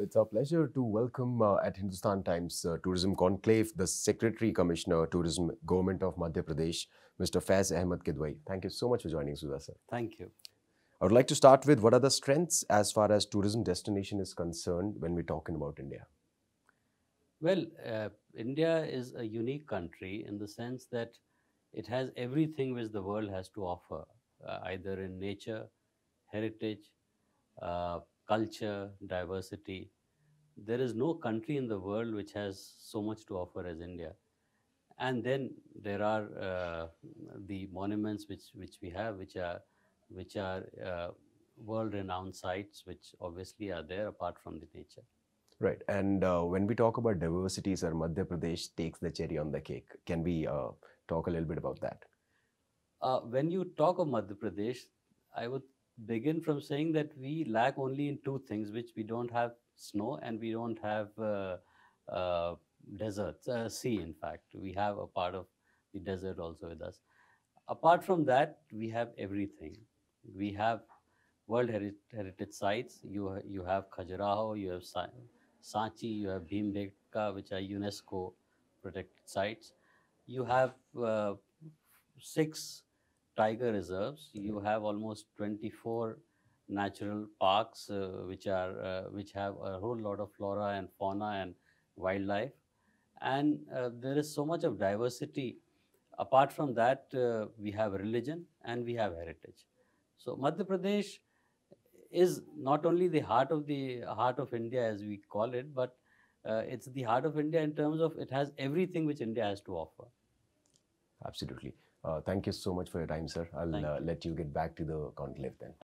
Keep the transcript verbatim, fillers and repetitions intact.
So it's our pleasure to welcome uh, at Hindustan Times uh, Tourism Conclave, the Secretary Commissioner, Tourism Government of Madhya Pradesh, Mister Faiz Ahmed Kidwai. Thank you so much for joining us with us, sir. Thank you. I would like to start with, what are the strengths as far as tourism destination is concerned when we're talking about India? Well, uh, India is a unique country in the sense that it has everything which the world has to offer, uh, either in nature, heritage, uh, culture, diversity. There is no country in the world which has so much to offer as India. And then there are uh, the monuments which, which we have, which are, which are uh, world-renowned sites, which obviously are there apart from the nature. Right. And uh, when we talk about diversity, sir, Madhya Pradesh takes the cherry on the cake. Can we uh, talk a little bit about that? Uh, when you talk of Madhya Pradesh, I would begin from saying that we lack only in two things, which we don't have snow and we don't have uh, uh, deserts, uh, sea in fact. We have a part of the desert also with us. Apart from that, we have everything. We have World Heri- Heritage Sites. You, ha you have Khajuraho, you have Sa Sanchi, you have Bhimbetka, which are UNESCO protected sites. You have uh, six tiger reserves. You have almost twenty-four natural parks, uh, which are uh, which have a whole lot of flora and fauna and wildlife. And uh, there is so much of diversity. Apart from that, uh, we have religion and we have heritage. So Madhya Pradesh is not only the heart of the heart of India, as we call it, but Uh, it's the heart of India in terms of it has everything which India has to offer. Absolutely. Uh, thank you so much for your time, sir. I'll uh, let you get back to the conclave then.